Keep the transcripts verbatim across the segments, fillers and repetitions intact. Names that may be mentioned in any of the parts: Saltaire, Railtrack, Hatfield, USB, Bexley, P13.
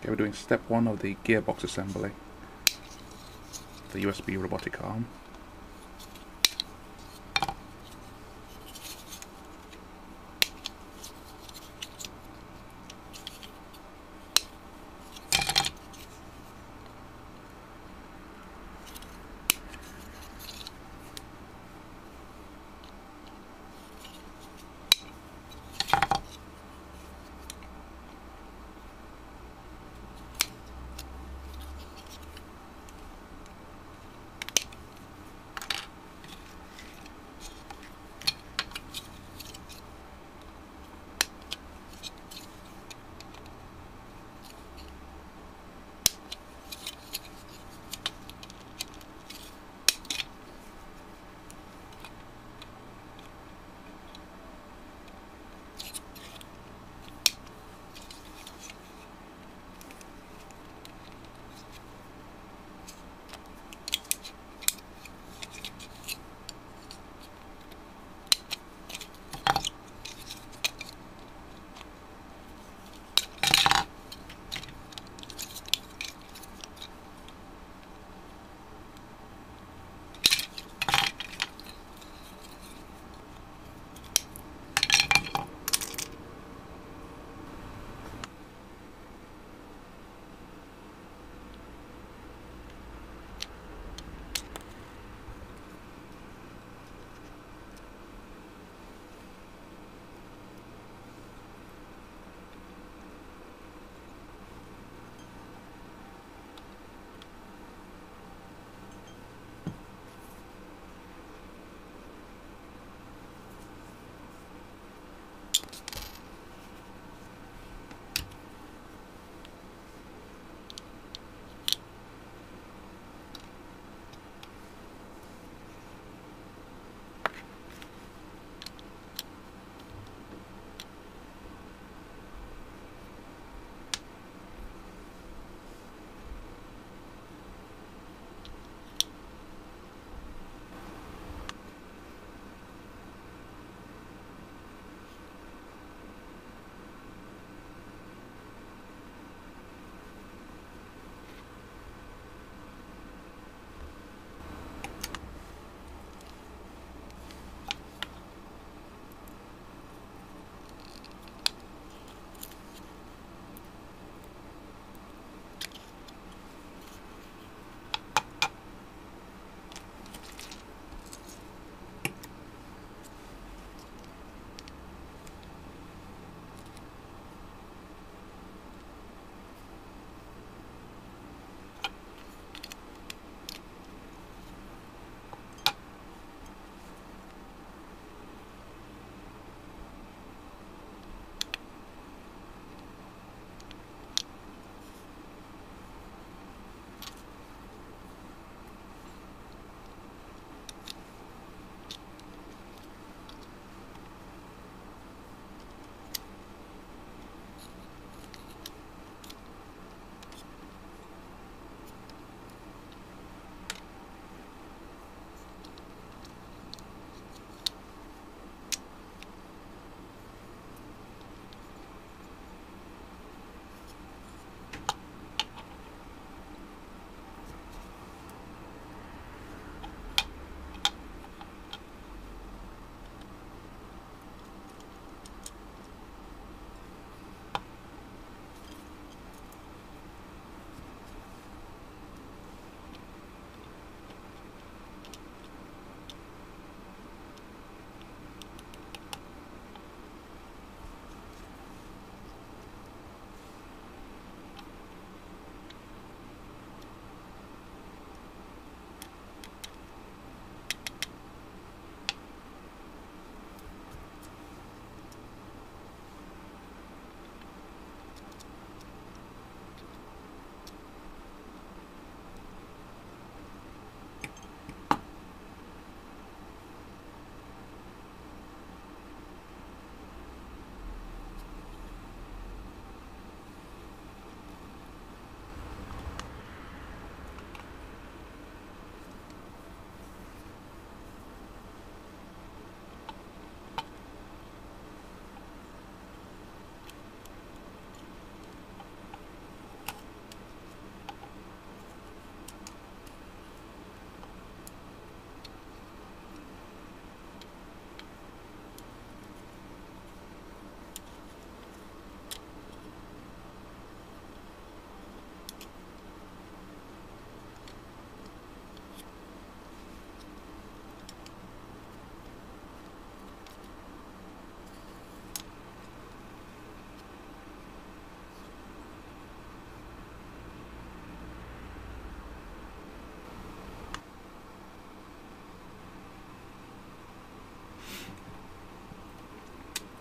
Okay, we're doing step one of the gearbox assembly. The U S B robotic arm.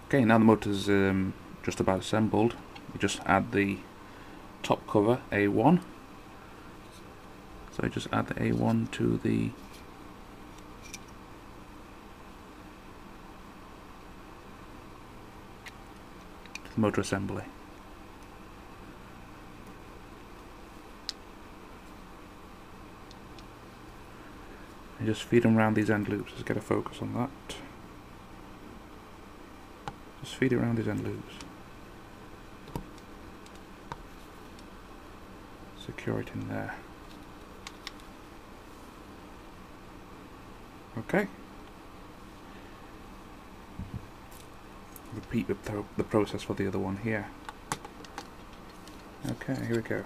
Okay, now the motor's um, just about assembled. You just add the top cover, A one. So you just add the A one to the to the motor assembly. You just feed them around these end loops. Let's get a focus on that. Just feed it around these end loops. Secure it in there. Okay. Repeat the, the process for the other one here. Okay, here we go.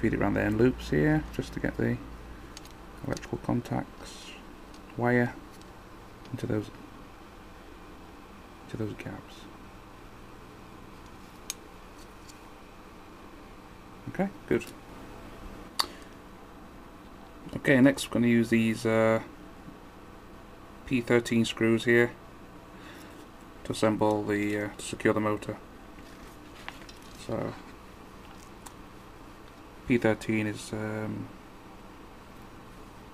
Feed it around the end loops here just to get the electrical contacts wire into those into those gaps. Okay, good. Okay, next we're going to use these uh, P thirteen screws here to assemble the uh, to secure the motor. So P thirteen is um,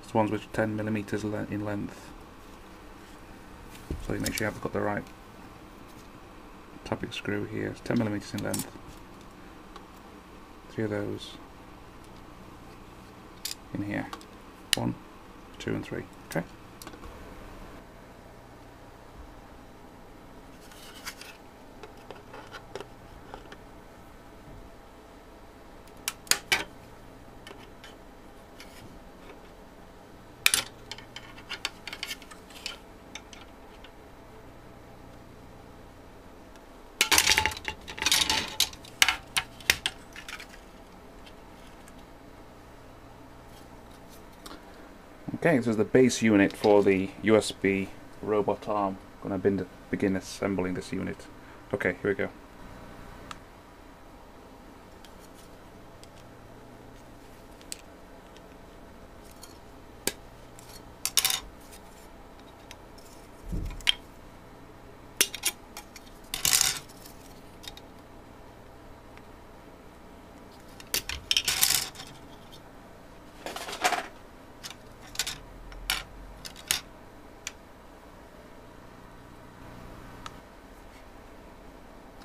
it's the ones which are ten millimeters le in length, so you make sure you have got the right topic screw here. It's ten millimeters in length, three of those in here, one, two and three, okay? Okay, this is the base unit for the U S B robot arm. I'm going to begin assembling this unit. Okay, here we go.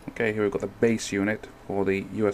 Okay, here we've got the base unit for the U S B